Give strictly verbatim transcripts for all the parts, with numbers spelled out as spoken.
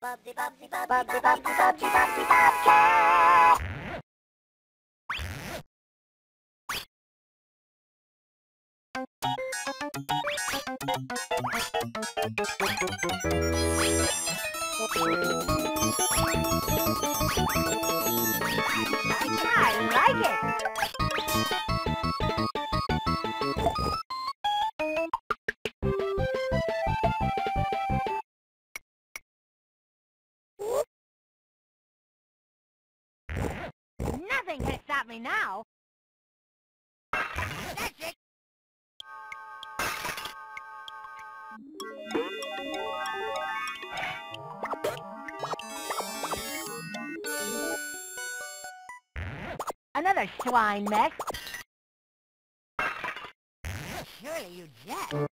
Bubsy Bubsy Bubsy Bubsy Bubsy Bubsy Bobcat! I like it! Nothing can stop me now. That's it. Another swine mess. Surely you jet.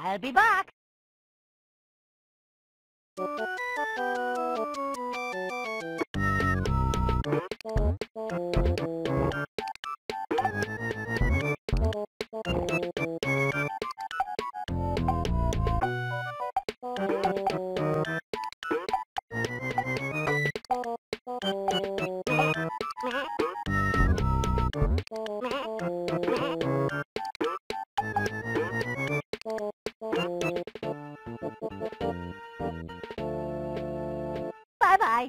I'll be back. Bye-bye. Bye-bye.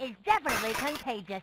This is definitely contagious.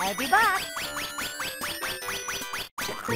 I'll be back.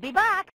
I'll be back.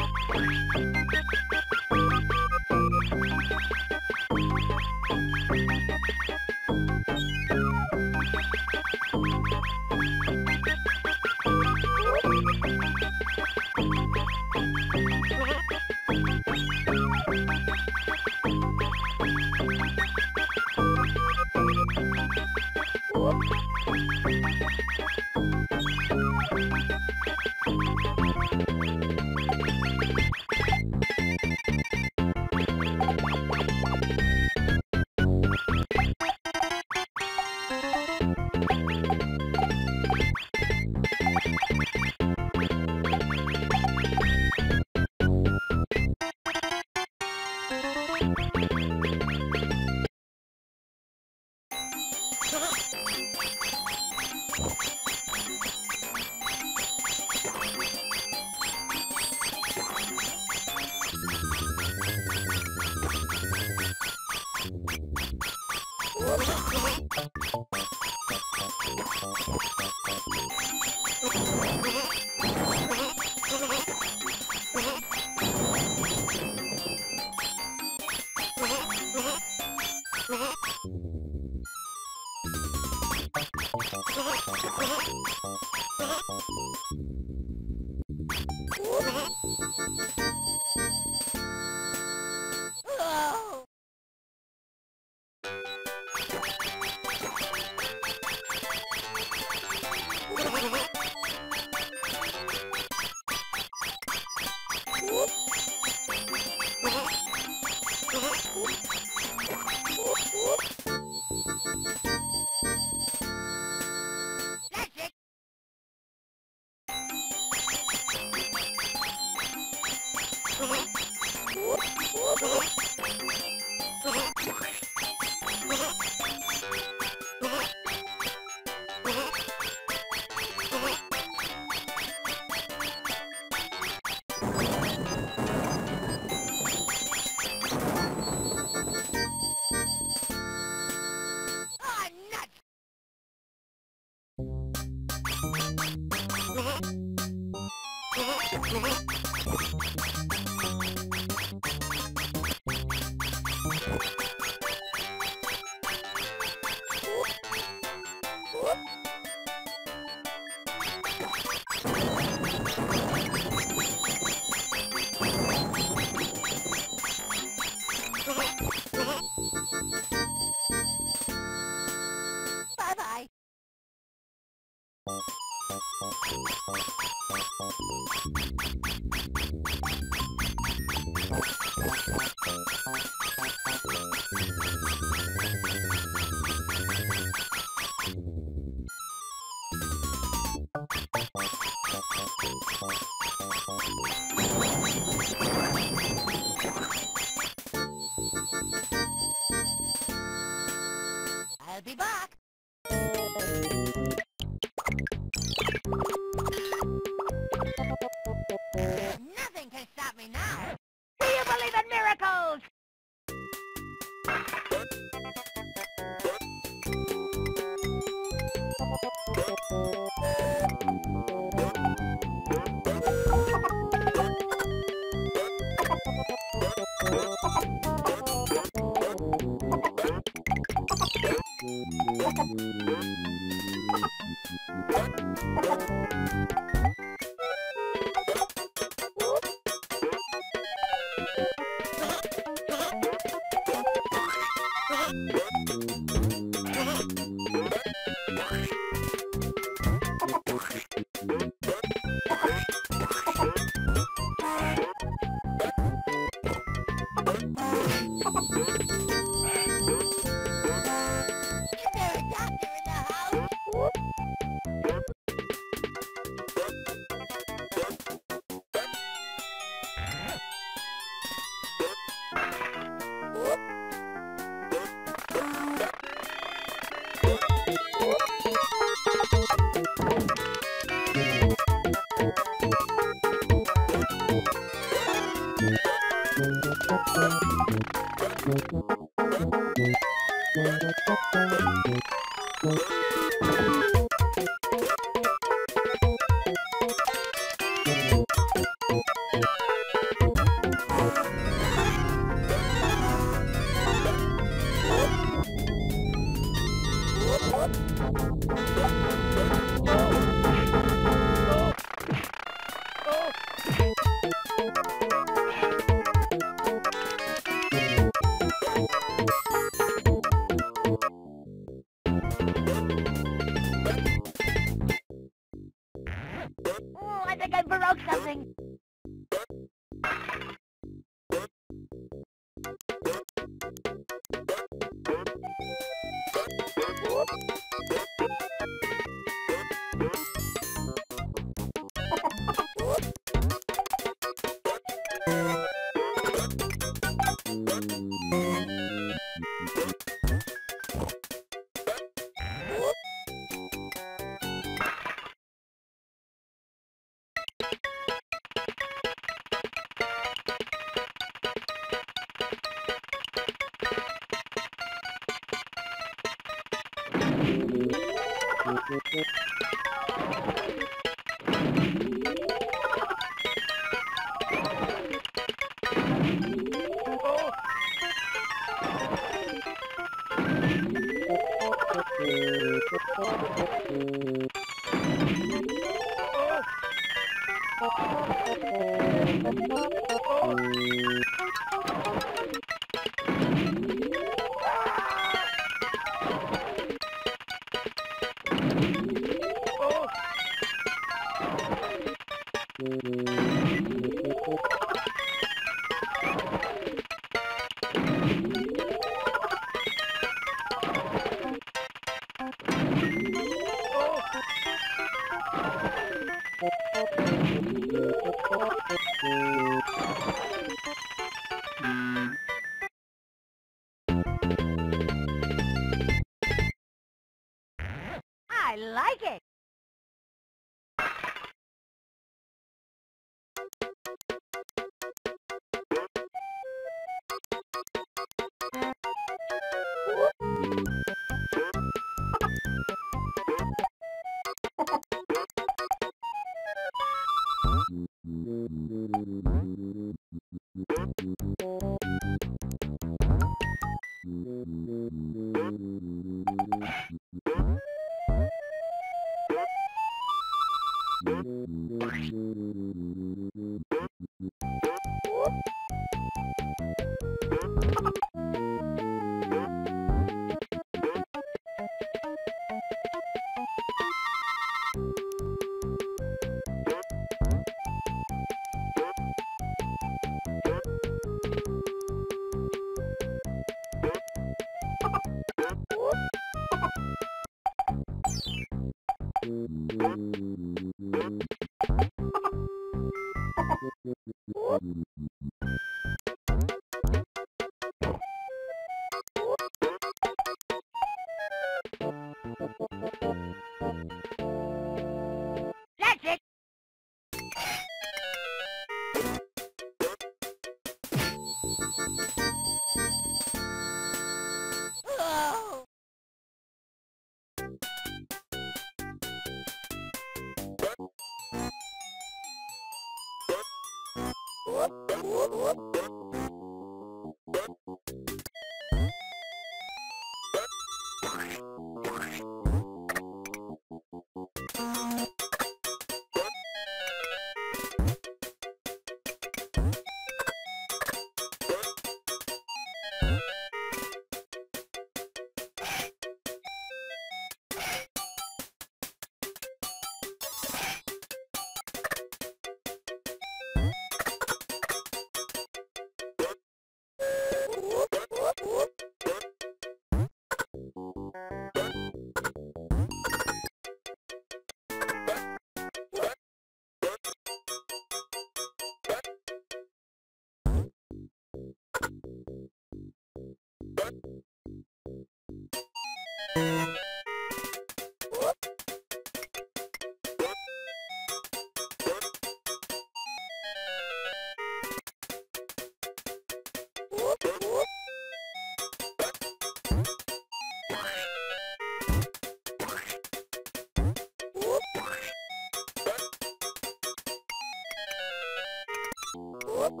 Thank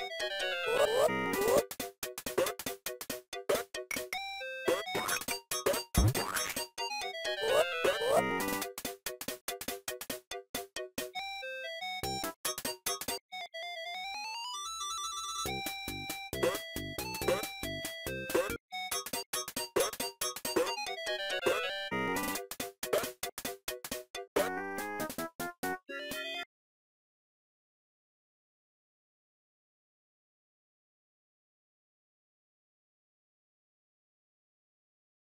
you.